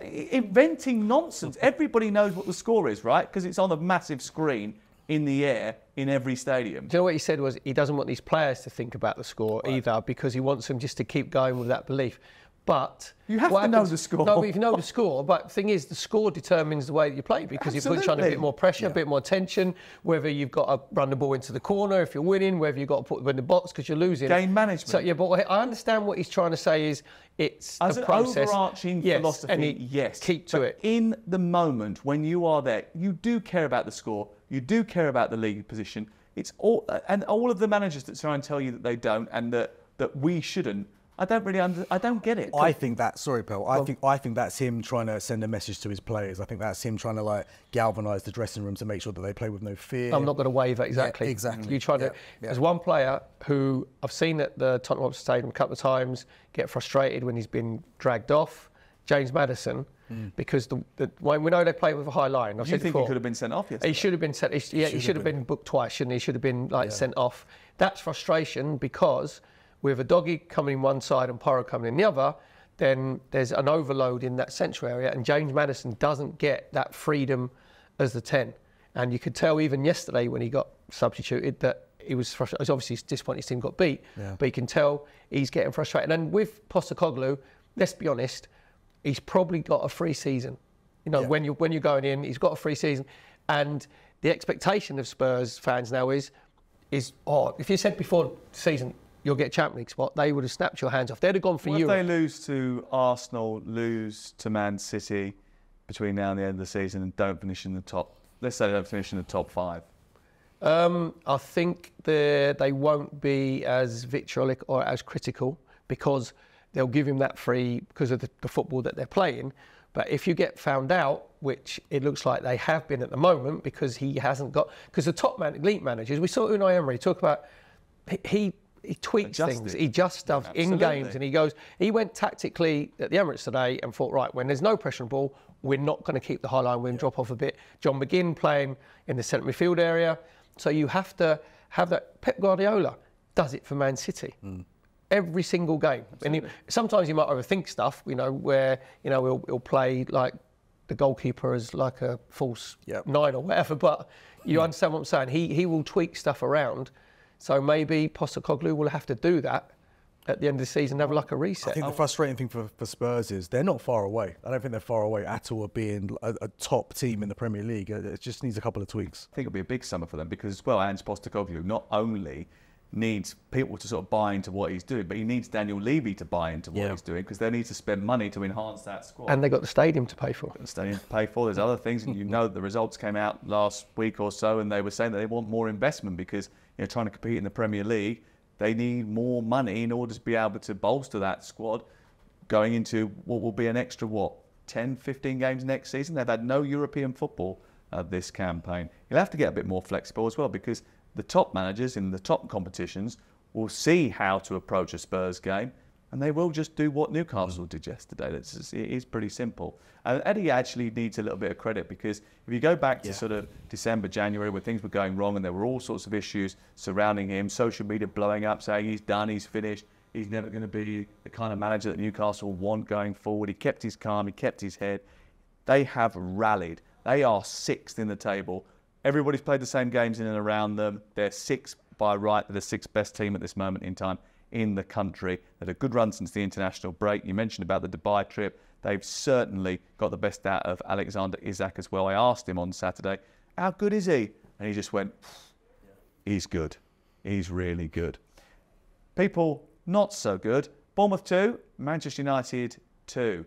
inventing nonsense. Everybody knows what the score is, right? Because it's on a massive screen in the air in every stadium. Do you know what he said was he doesn't want these players to think about the score either, because he wants them just to keep going with that belief. But you have to know the score. No, but you know the score. But the thing is, the score determines the way that you play, because you put on a bit more pressure, a bit more tension. Whether you've got to run the ball into the corner if you're winning, whether you've got to put them in the box because you're losing. Game management. So yeah, but I understand what he's trying to say is it's as the process. As an overarching philosophy, and keep to it. In the moment when you are there, you do care about the score. You do care about the league position. It's all, and all of the managers that try and tell you that they don't and that we shouldn't I don't really I don't get it. I think that, sorry, Pearl, I think that's him trying to send a message to his players. I think that's him trying to like galvanise the dressing room to make sure that they play with no fear. I'm not going to waver, exactly. Yeah, exactly. You try to. Yeah. There's one player who I've seen at the Tottenham Hotspur Stadium a couple of times get frustrated when he's been dragged off, James Maddison. Because we know they play with a high line. I've said before, he could have been sent off yesterday? He should have been sent. He should have been booked twice, shouldn't he? He should have been like sent off. That's frustration because with a doggy coming in one side and Porro coming in the other, then there's an overload in that central area, and James Maddison doesn't get that freedom as the 10. And you could tell even yesterday when he got substituted that he was frustrated. It was obviously disappointed his team got beat, but you can tell he's getting frustrated. And with Postecoglou, let's be honest. He's probably got a free season. You know, when you're going in, he's got a free season. And the expectation of Spurs fans now is oh, if you said before the season, you'll get a Champions League spot, they would have snapped your hands off. They'd have gone for Europe. If they lose to Arsenal, lose to Man City between now and the end of the season and don't finish in the top, let's say they don't finish in the top 5. I think they won't be as vitriolic or as critical because they'll give him that free because of the football that they're playing. But if you get found out, which it looks like they have been at the moment because he hasn't got... Because the top elite managers, we saw Unai Emery talk about... He tweaks things. He just stuff in games and he goes... He went tactically at the Emirates today and thought, right, when there's no pressure on the ball, we're not going to keep the high line. We're going to drop off a bit. John McGinn playing in the centre midfield area. So you have to have that... Pep Guardiola does it for Man City. Every single game. And sometimes you might overthink stuff, you know, where, you know, he'll play like the goalkeeper as like a false 9 or whatever, but you understand what I'm saying. He will tweak stuff around. So maybe Postecoglou will have to do that at the end of the season, have like a reset. I think the frustrating thing for Spurs is they're not far away. I don't think they're far away at all of being a top team in the Premier League. It just needs a couple of tweaks. I think it'll be a big summer for them because, well, Ange Postecoglou not only needs people to sort of buy into what he's doing, but he needs Daniel Levy to buy into what he's doing because they need to spend money to enhance that squad. And they got the stadium to pay for. The stadium to pay for. There's other things, and you know the results came out last week or so, and they were saying that they want more investment because you know trying to compete in the Premier League, they need more money in order to be able to bolster that squad going into what will be an extra what 10, 15 games next season. They've had no European football this campaign. You'll have to get a bit more flexible as well because the top managers in the top competitions will see how to approach a Spurs game and they will just do what Newcastle did yesterday. It is pretty simple. And Eddie actually needs a little bit of credit because if you go back to sort of December, January, where things were going wrong and there were all sorts of issues surrounding him, social media blowing up, saying he's done, he's finished, he's never going to be the kind of manager that Newcastle want going forward. He kept his calm, he kept his head. They have rallied. They are 6th in the table. Everybody's played the same games in and around them. They're 6th by right. They're the 6th best team at this moment in time in the country. They had a good run since the international break. You mentioned about the Dubai trip. They've certainly got the best out of Alexander Isak as well. I asked him on Saturday, how good is he? And he just went, he's good. He's really good. People not so good. Bournemouth 2, Manchester United 2.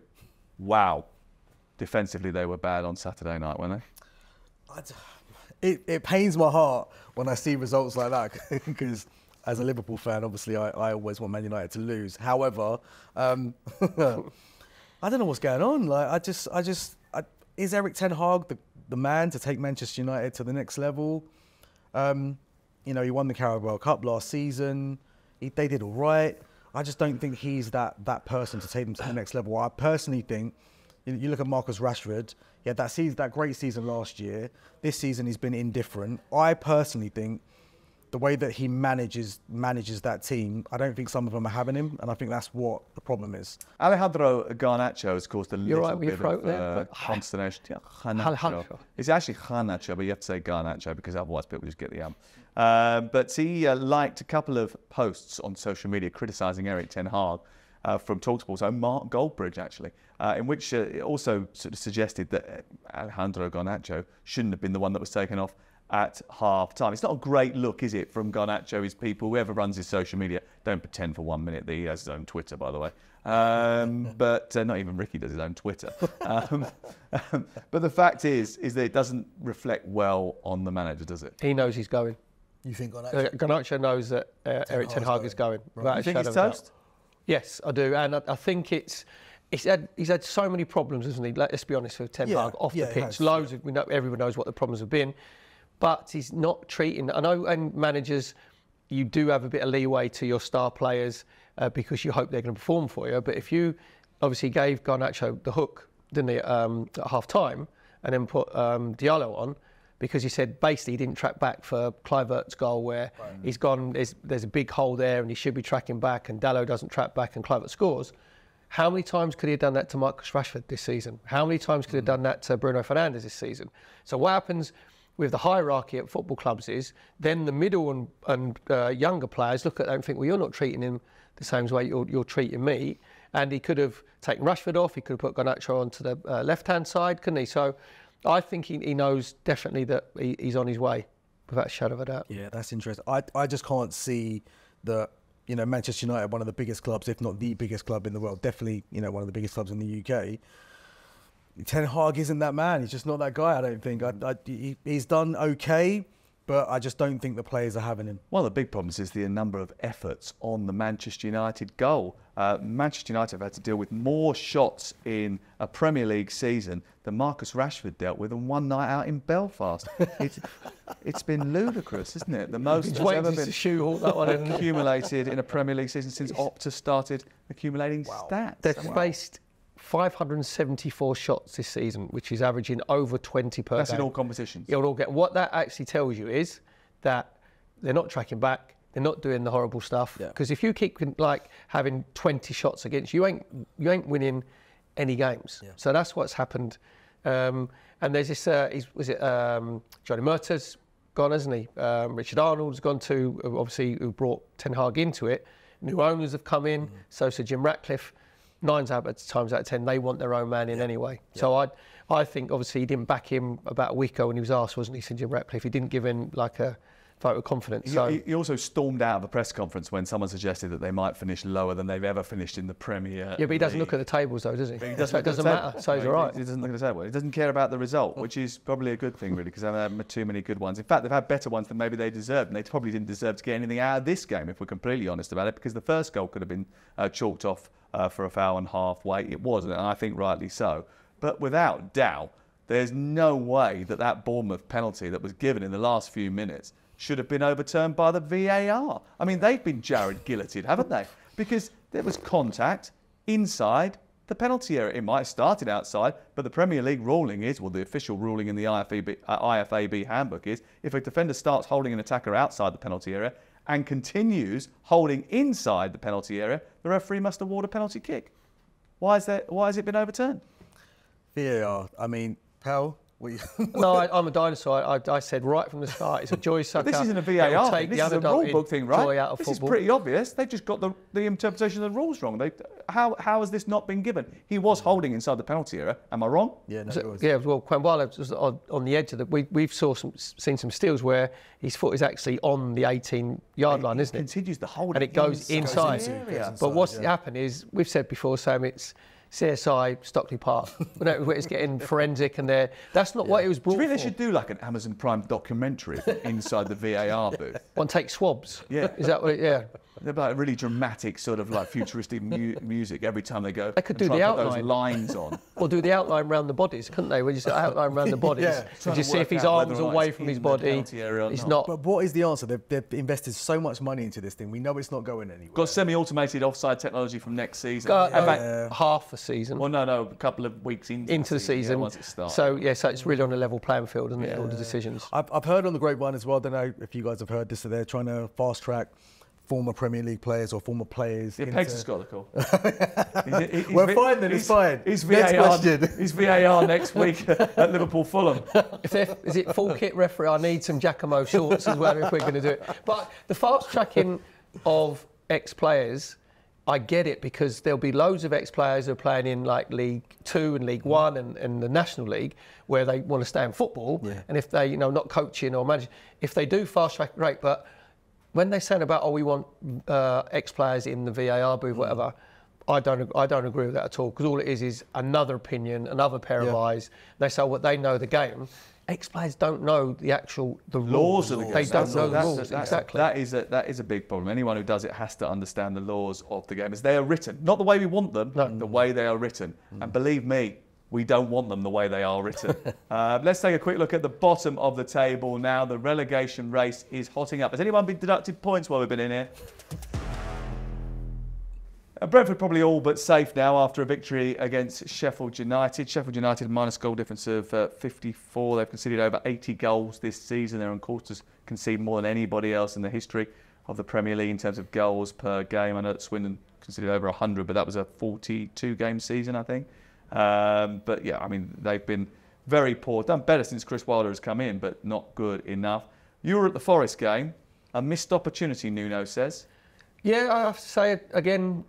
Wow. Defensively, they were bad on Saturday night, weren't they? It pains my heart when I see results like that because as a Liverpool fan, obviously, I always want Man United to lose. However, I don't know what's going on. Like, is Erik ten Hag the man to take Manchester United to the next level? You know, he won the Carabao Cup last season. They did all right. I just don't think he's that person to take them to the next level. I personally think, you look at Marcus Rashford, he had that great season last year. This season he's been indifferent. I personally think the way that he manages that team, I don't think some of them are having him, and I think that's what the problem is. Alejandro Garnacho has caused a little bit of consternation. It's actually Garnacho, but you have to say Garnacho because otherwise people just get the But he liked a couple of posts on social media criticising Erik ten Hag. From TalkSport, so Mark Goldbridge actually, in which it also sort of suggested that Alejandro Garnacho shouldn't have been the one that was taken off at half-time. It's not a great look, is it, from Garnacho, his people, whoever runs his social media. Don't pretend for 1 minute that he has his own Twitter, by the way. But not even Rickie does his own Twitter. But the fact is that it doesn't reflect well on the manager, does it? He knows he's going. You think Garnacho knows that Erik ten Hag is going? Right. You think he's toast? Yes, I do, and I think he's had so many problems, hasn't he? Let's be honest with Ten Hag, off the pitch, loads. Yeah. We know everyone knows what the problems have been, but he's not treating. I know, and managers, you do have a bit of leeway to your star players because you hope they're going to perform for you. But if you obviously gave Garnacho the hook, didn't he, at half time, and then put Diallo on, because he said basically he didn't track back for Kluivert's goal, where he's gone, there's a big hole there and he should be tracking back, and Diallo doesn't track back and Kluivert scores. How many times could he have done that to Marcus Rashford this season? How many times could he have done that to Bruno Fernandes this season? So what happens with the hierarchy at football clubs is then the middle and younger players look at that and think, well, you're not treating him the same way you're treating me. And he could have taken Rashford off, he could have put Garnacho onto the left-hand side, couldn't he? So I think he knows definitely that he's on his way, without a shadow of a doubt. Yeah, that's interesting. I just can't see that, you know, Manchester United, one of the biggest clubs, if not the biggest club in the world, definitely, you know, one of the biggest clubs in the UK. Ten Hag isn't that man. He's just not that guy, I don't think. He's done okay, but I just don't think the players are having him. One of the big problems is the number of efforts on the Manchester United goal. Manchester United have had to deal with more shots in a Premier League season than Marcus Rashford dealt with on one night out in Belfast. It's been ludicrous, isn't it? The most it's ever been shoehorn that one accumulated in a Premier League season since Opta started accumulating stats. They've spaced 574 shots this season, which is averaging over 20 per game. That's in all competitions. You'll all get. What that actually tells you is that they're not tracking back. They're not doing the horrible stuff, because if you keep like having 20 shots against you, you ain't winning any games. Yeah. So that's what's happened. And there's this Johnny Murtagh's gone, hasn't he? Richard Arnold's gone too, obviously, who brought Ten Hag into it. New owners have come in. So Sir Jim Ratcliffe, 9 times out of 10, they want their own man in anyway. Yeah. So I think obviously he didn't back him about a week ago when he was asked, wasn't he, Sir Jim Ratcliffe? He didn't give in like a vote of confidence. So he also stormed out of a press conference when someone suggested that they might finish lower than they've ever finished in the Premier League. Yeah, but he doesn't look at the tables, though, does he? But he doesn't, so it doesn't matter. So he's all right. He doesn't look at the table. He doesn't care about the result, which is probably a good thing, really, because they've had too many good ones. In fact, they've had better ones than maybe they deserved, and they probably didn't deserve to get anything out of this game, if we're completely honest about it, because the first goal could have been chalked off for a foul and halfway. It wasn't, and I think rightly so. But without doubt, there's no way that that Bournemouth penalty that was given in the last few minutes should have been overturned by the VAR. I mean, they've been Jared guillotined, haven't they? Because there was contact inside the penalty area. It might have started outside, but the Premier League ruling is, well, the official ruling in the IFAB handbook is, if a defender starts holding an attacker outside the penalty area and continues holding inside the penalty area, the referee must award a penalty kick. Why has it been overturned? VAR, I mean, Powell? No, I'm a dinosaur. I said right from the start, it's a joy sucker. This isn't a VAR thing. This is a rule book thing, right? This is pretty obvious. They've just got the interpretation of the rules wrong. How has this not been given? He was holding inside the penalty area. Am I wrong? Yeah, no, it was. Yeah, well, Kwanbala was on the edge of the. We've seen some steals where his foot is actually on the 18-yard line, isn't it? It continues the holding, and it goes inside. But what's happened is, we've said before, Sam, it's CSI Stockley Park, where it's getting forensic, and that's not what it was brought for. Do you think they should do like an Amazon Prime documentary inside the VAR booth? One takes swabs. Yeah, is that what? They're like really dramatic, sort of like futuristic music every time they go. They could do the outline. Put those lines on. Or do the outline round the bodies, couldn't they? When you say outline round the bodies, you see if his arms away from his body. It's not. But what is the answer? They've invested so much money into this thing. We know it's not going anywhere. Got semi-automated offside technology from next season. Half a season. Well, no, a couple of weeks into the season. Yeah, once it starts. So it's really on a level playing field, isn't it? All the decisions. I've heard on the grapevine as well. I don't know if you guys have heard this. That they're trying to fast track former Premier League players or former players. Yeah, Pegs has got the call. We're fine then, it's fine. He's VAR next week at Liverpool Fulham. Is it full kit referee? I need some Giacomo shorts as well if we're going to do it. But the fast tracking of ex-players, I get it, because there'll be loads of ex-players who are playing in like League 2 and League 1 and the National League, where they want to stay in football. Yeah. And if they, not coaching or managing, if they do fast track, great, but when they say about, we want ex-players in the VAR booth, whatever, I don't agree with that at all, because all it is another opinion, another pair of eyes. They say what they know the game. ex-players don't know the actual laws of the game. They don't know the rules, exactly. That is a big problem. Anyone who does it has to understand the laws of the game as they are written. Not the way we want them, the way they are written. And believe me, we don't want them the way they are written. Let's take a quick look at the bottom of the table now. The relegation race is hotting up. Has anyone been deducted points while we've been in here? Brentford probably all but safe now after a victory against Sheffield United. Sheffield United minus goal difference of 54. They've conceded over 80 goals this season. They're on course to concede more than anybody else in the history of the Premier League in terms of goals per game. I know that Swindon conceded over 100, but that was a 42-game season, I think. But yeah, I mean, they've been very poor. Done better since Chris Wilder has come in, but not good enough. You were at the Forest game. A missed opportunity, Nuno says. Yeah, I have to say it again.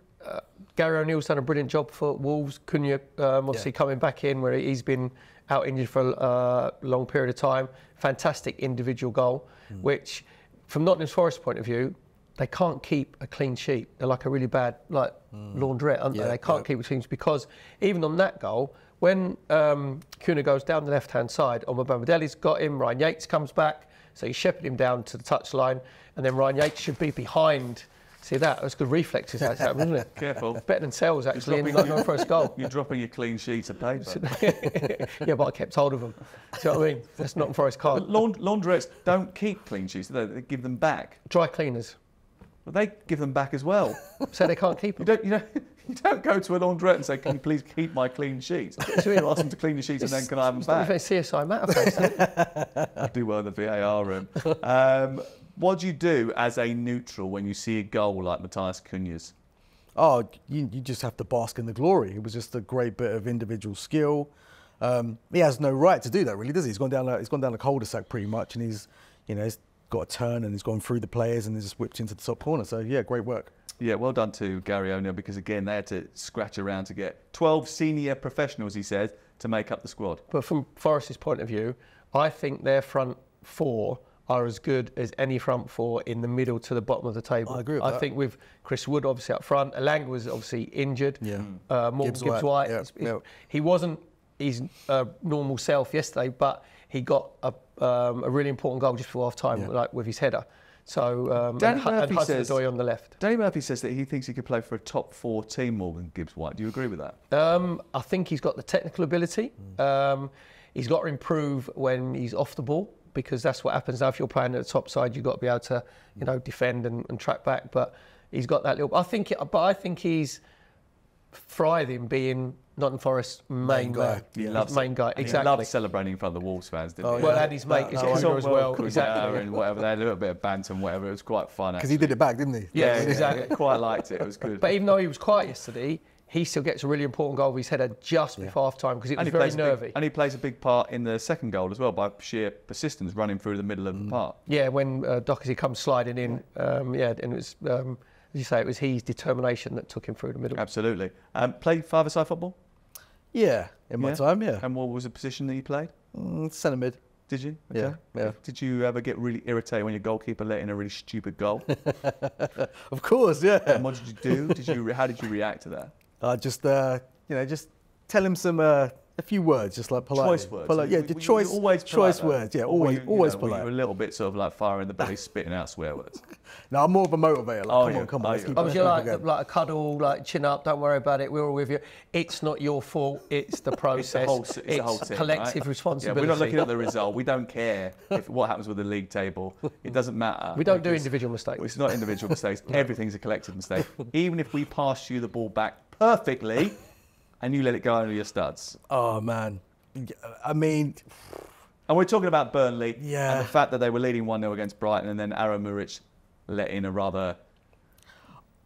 Gary O'Neill's done a brilliant job for Wolves. Cunha obviously coming back in where he's been out injured for a long period of time. Fantastic individual goal, which from Nottingham Forest's point of view, they can't keep a clean sheet. They're like a really bad laundrette, aren't they? They can't keep the teams because even on that goal, when Cunha goes down the left-hand side, Omabamadeli's got him, Ryan Yates comes back, so you shepherd him down to the touchline, and then Ryan Yates should be behind. See that? That's good reflexes, that, wasn't it? Careful. Better than Sales, actually, in the first goal. You're dropping your clean sheets of paper. Yeah, but I kept hold of them. Do you know what I mean? That's not Forest card. Laundrettes don't keep clean sheets, they give them back. Dry cleaners. Well, they give them back as well. So they can't keep them. You don't go to a laundrette and say, can you please keep my clean sheets? You'll ask them to clean the sheets and then can I have them back? It's CSI Matterface. I do well in the VAR room. What do you do as a neutral when you see a goal like Matthias Cunha's? Oh, you just have to bask in the glory. It was just a great bit of individual skill. He has no right to do that, really, does he? He's gone down a cul-de-sac pretty much, and he's got a turn and he's gone through the players and he's just whipped into the top corner. So yeah, great work. Yeah, well done to Gary O'Neill because again they had to scratch around to get 12 senior professionals, he says, to make up the squad. But from Forest's point of view, I think their front four are as good as any front four in the middle to the bottom of the table. I agree with that. I think with Chris Wood obviously up front, Elanga was obviously injured. Yeah. Morgan Gibbs-White. He wasn't his normal self yesterday, but he got a really important goal just before half time, like with his header. So and Hudson-Odoi on the left. Danny Murphy says that he thinks he could play for a top four team, Morgan Gibbs-White. Do you agree with that? I think he's got the technical ability. He's got to improve when he's off the ball, because that's what happens now. If you're playing at the top side, you've got to be able to, you know, defend and track back. But he's got that little. I think he's thriving being Nottingham Forest main guy. He loves main guy. Exactly. He loves celebrating in front of the Wolves fans, didn't he? Well, and his mate is as well. Exactly. And whatever, they had a little bit of banter and whatever. It was quite fun. Because he did it back, didn't he? Yeah, exactly. Quite liked it. It was good. But even though he was quiet yesterday, he still gets a really important goal with his header just before half time because it was very nervy. And he plays a big part in the second goal as well by sheer persistence, running through the middle of the park. Yeah, when Doherty comes sliding in, and it was, as you say, it was his determination that took him through the middle. Absolutely. Played five-a-side football? Yeah, in my time, yeah. And what was the position that you played? Centre mid. Did you? Okay. Yeah. Did you ever get really irritated when your goalkeeper let in a really stupid goal? Of course, yeah. And what did you do? How did you react to that? Just tell him a few words, just like polite. Choice words. Always polite. You're a little bit sort of like fire in the belly, spitting out swear words. No, I'm more of a motivator. Like, come on. Obviously, like a cuddle, like chin up, don't worry about it, we're all with you. It's not your fault, it's the process. it's the whole team, collective responsibility. Yeah, we're not looking at the result. We don't care what happens with the league table. It doesn't matter. We don't do individual mistakes. It's not individual mistakes. Everything's a collective mistake. Even if we pass you the ball back perfectly, and you let it go under your studs. Oh, man. I mean... And we're talking about Burnley and the fact that they were leading 1-0 against Brighton and then Aaron Muric let in a rather...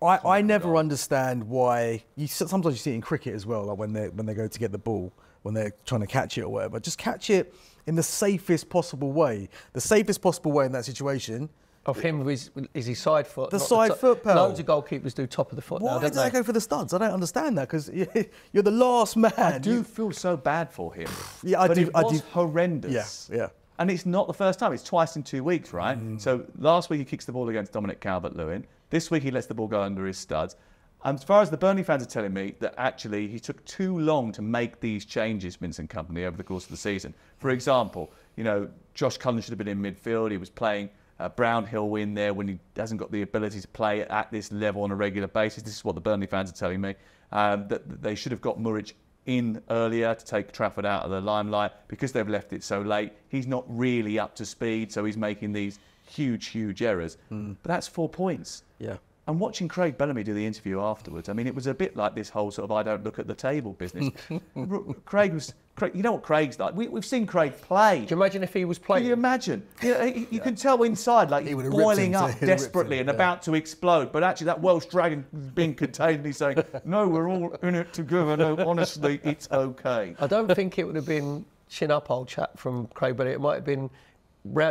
I never understand why... Sometimes you see it in cricket as well, like when they go to get the ball, when they're trying to catch it or whatever. Just catch it in the safest possible way. The safest possible way in that situation... Of him is his side foot. The side foot, pal. Loads of goalkeepers do top of the foot. Why do they go for the studs? I don't understand that because you're the last man. I do feel so bad for him. It was horrendous. Yeah. And it's not the first time. It's twice in 2 weeks, right? So last week he kicks the ball against Dominic Calvert-Lewin. This week he lets the ball go under his studs. As far as the Burnley fans are telling me, that actually he took too long to make these changes, Mince and company, over the course of the season. For example, you know, Josh Cullen should have been in midfield. He was playing Brownhill in there when he hasn't got the ability to play at this level on a regular basis. This is what the Burnley fans are telling me. That they should have got Muric in earlier to take Trafford out of the limelight. Because they've left it so late, he's not really up to speed, so he's making these huge, huge errors. But that's 4 points. Yeah. And watching Craig Bellamy do the interview afterwards, I mean, it was a bit like this whole sort of I don't look at the table business. Craig, you know what Craig's like? We've seen Craig play. Can you imagine if he was playing? Can you imagine? You know, you can tell inside, like, he's boiling up desperately and about to explode. But actually, that Welsh dragon being contained, and he's saying, no, we're all in it together. No, honestly, it's OK. I don't think it would have been chin up, old chap, from Craig Bellamy. It might have been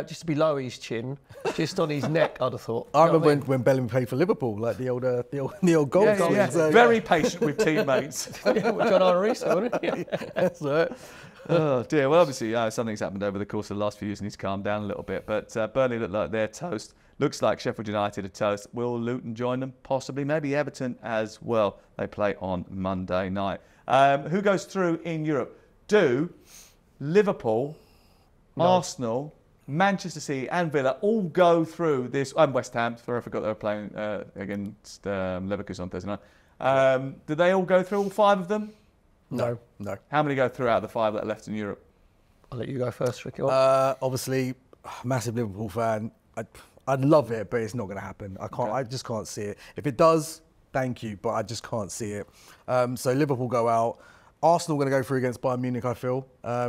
just below his chin, just on his neck, I'd have thought. I remember when Bellamy played for Liverpool, like the old goal. Yeah. Very patient with teammates. Yeah, with John Arisa, wasn't it? Yeah. That's right. Oh dear. Well, obviously something's happened over the course of the last few years, and he's calmed down a little bit. But Burnley look like they're toast. Looks like Sheffield United are toast. Will Luton join them? Possibly. Maybe Everton as well. They play on Monday night. Who goes through in Europe? Do Liverpool, Arsenal, Manchester City and Villa all go through this, and West Ham, sorry, I forgot they were playing against Leverkusen on Thursday night. Did they all go through, all five of them? No. How many go through out of the five that are left in Europe? I'll let you go first, Ricky. Obviously, massive Liverpool fan. I'd love it, but it's not going to happen. I can't. Okay. I just can't see it. If it does, thank you, but I just can't see it. So Liverpool go out. Arsenal going to go through against Bayern Munich, I feel. I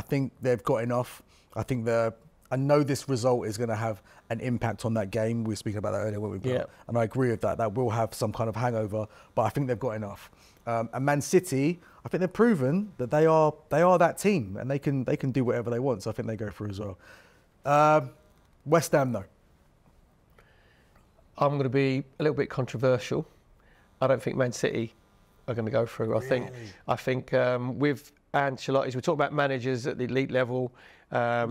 think they've got enough. I know this result is going to have an impact on that game. We were speaking about that earlier, weren't we? Yeah. And I agree with that. That will have some kind of hangover, but I think they've got enough. And Man City, I think they've proven that they are that team, and they can do whatever they want. So I think they go through as well. West Ham, though. I'm going to be a little bit controversial. I don't think Man City are going to go through. Really? I think with Ancelotti's, we talk about managers at the elite level. How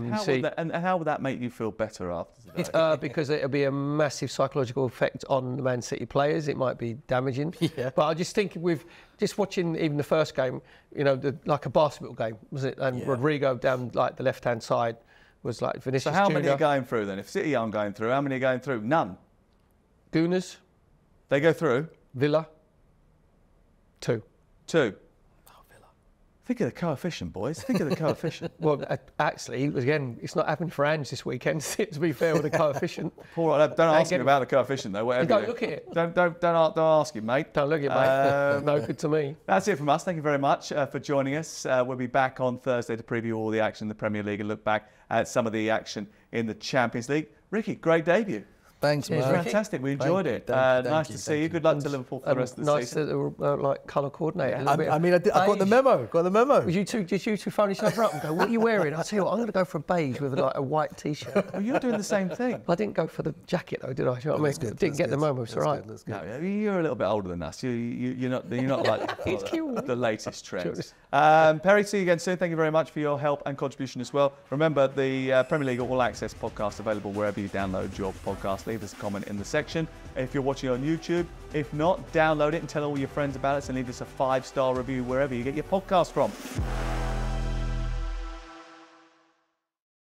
would that make you feel better after today? Because it'll be a massive psychological effect on the Man City players. It might be damaging. Yeah. But I just think with just watching even the first game, you know, like a basketball game, was it? And yeah. Rodrigo down like the left-hand side was like Vinicius. So how many are going through then? If City aren't going through, how many are going through? None. Gunners. They go through. Villa. Two. Think of the coefficient, boys. Think of the coefficient. Well, actually, again, it's not happening for Ange this weekend, to be fair, with the coefficient. Paul, don't ask him about the coefficient, though. Whatever. Don't look at it. Don't ask him, mate. Don't look at it, mate. No good to me. That's it from us. Thank you very much for joining us. We'll be back on Thursday to preview all the action in the Premier League and look back at some of the action in the Champions League. Ricky, great debut. Thanks, man. It was fantastic. We enjoyed it. Nice to see you. Good luck to Liverpool for the rest of the season. Nice that they were like colour coordinated. I mean, I got the memo. Did you two phone each other up and go, "What are you wearing?" I'll tell you what, I'm going to go for a beige with like a white T-shirt. Well, you're doing the same thing. I didn't go for the jacket though, did I? You know what I mean? Didn't get the memo. It's all right. No, you're a little bit older than us. You're not like the latest trends. Perry, see you again soon. Thank you very much for your help and contribution as well. Remember the Premier League All Access podcast available wherever you download your podcast. Leave us a comment in the section if you're watching on YouTube. If not, download it and tell all your friends about us, and leave us a 5-star review wherever you get your podcast from.